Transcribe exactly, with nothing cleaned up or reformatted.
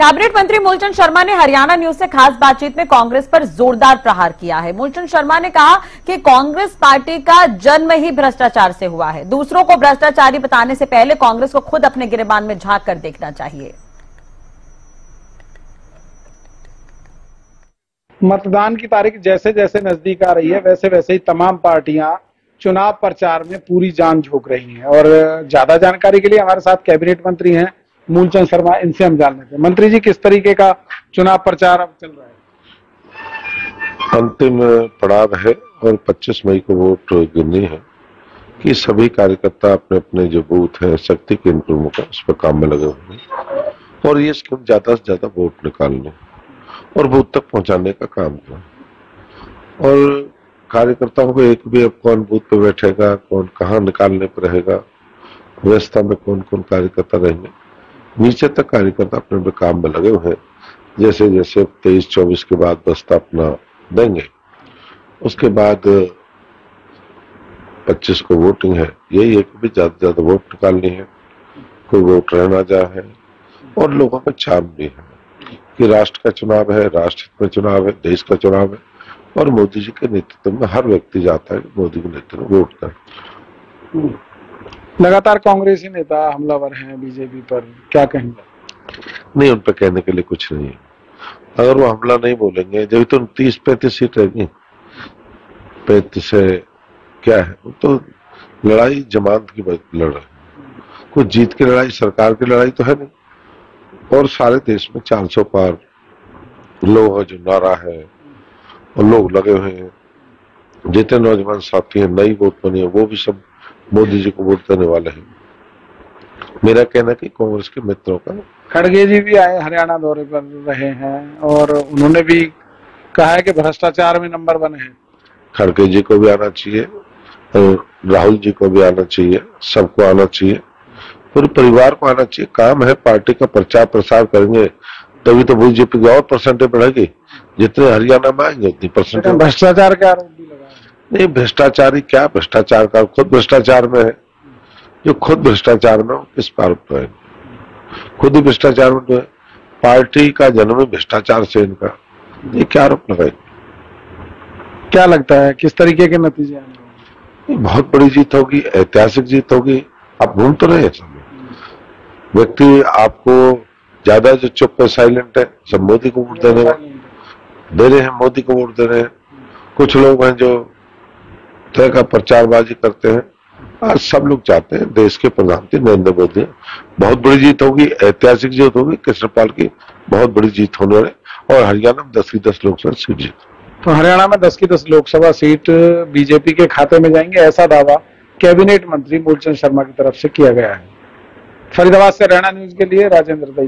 Cabinet मंत्री मूलचंद शर्मा ने Haryana news से खास बातचीत में कांग्रेस पर जोरदार प्रहार किया है। मूलचंद शर्मा ने कहा कि कांग्रेस पार्टी का जन्म ही भ्रष्टाचार से हुआ है। दूसरों को भ्रष्टाचारी बताने से पहले कांग्रेस को खुद अपने गिरेबान में झांक कर देखना चाहिए। मतदान की तारीख जैसे जैसे नजदीक आ रही है वैसे वैसे ही तमाम पार्टियां चुनाव प्रचार में पूरी जान झोंक रही हैं। और ज्यादा जानकारी के लिए हमारे साथ कैबिनेट मंत्री हैं मूलचंद शर्मा, इनसे हम जान लेते हैं। मंत्री जी, किस तरीके का चुनाव प्रचार अब चल रहा है? अंतिम पड़ाव है और पच्चीस मई को वोट गिननी है कि सभी कार्यकर्ता अपने अपने जो बूथ है शक्ति केंद्र प्रमुख उस पर काम में लगे होंगे और ये स्कीम ज्यादा से ज्यादा वोट निकालने और बूथ तक पहुंचाने का काम करें। और कार्यकर्ताओं को एक भी अब कौन बूथ पे बैठेगा, कौन कहाँ निकालने पर रहेगा, व्यवस्था में कौन कौन कार्यकर्ता रहेंगे, नीचे तक कार्यकर्ता अपने अपने काम में लगे हुए हैं। जैसे जैसे तेईस चौबीस के बाद बस्ता अपना देंगे, उसके बाद पच्चीस को वोटिंग है। यही है कि ज्यादा से ज्यादा वोट निकालनी है, कोई वोट रहना जाए और लोगों में चार्म भी है कि राष्ट्र का चुनाव है, राष्ट्रहित में चुनाव है, देश का चुनाव है और मोदी जी के नेतृत्व में हर व्यक्ति जाता है, मोदी के नेतृत्व में वोट करें। लगातार कांग्रेसी नेता हमलावर हैं बीजेपी पर, क्या कहेंगे? नहीं, उन पर कहने के लिए कुछ नहीं है। अगर वो हमला नहीं बोलेंगे जब तो तीस पैंतीस सीट रहेगी, पैंतीस है क्या है तो लड़ाई जमात की लड़ रही है, कुछ जीत की लड़ाई सरकार की लड़ाई तो है नहीं। और सारे देश में चार सौ पार लोग जो नारा है और लोग लगे हुए हैं। जितने नौजवान साथी हैं नई वोट बनी है वो भी सब मोदी जी को वोट देने वाले हैं। मेरा कहना है कि कांग्रेस के मित्रों का खड़गे जी भी आए, हरियाणा दौरे पर रहे हैं और उन्होंने भी कहा है कि भ्रष्टाचार में नंबर वन है। खड़गे जी को भी आना चाहिए, राहुल जी को भी आना चाहिए, सबको आना चाहिए, पूरे परिवार को आना चाहिए। काम है पार्टी का प्रचार प्रसार करेंगे तभी तो बीजेपी की और परसेंटेज बढ़ेगी। जितने हरियाणा में आएंगे उतनी परसेंटेज। भ्रष्टाचार का आरोप भी लगा है। नहीं, भ्रष्टाचारी क्या भ्रष्टाचार का, खुद भ्रष्टाचार में है। जो खुद भ्रष्टाचार में किस आरोप है, खुद ही भ्रष्टाचार में है। पार्टी का जन्म भ्रष्टाचार से, इनका ये क्या आरोप लगाएंगे? क्या लगता है किस तरीके के नतीजे आएंगे? बहुत बड़ी जीत होगी, ऐतिहासिक जीत होगी। आप भूल तो रहे हैं, व्यक्ति आपको ज्यादा जो चुप है साइलेंट है सब मोदी को वोट देने दे रहे हैं, मोदी को वोट दे रहे हैं। कुछ लोग हैं जो तरह का प्रचारबाजी करते हैं। आज सब लोग चाहते हैं देश के प्रधानमंत्री नरेंद्र मोदी। बहुत बड़ी जीत होगी, ऐतिहासिक जीत होगी। किशनपाल की बहुत बड़ी जीत होने वाली और हरियाणा में दस की दस लोकसभा सीट जीत। तो हरियाणा में दस की दस लोकसभा सीट बीजेपी के खाते में जाएंगे, ऐसा दावा कैबिनेट मंत्री मूलचंद शर्मा की तरफ से किया गया है। फरीदाबाद से हरियाणा न्यूज के लिए राजेंद्र।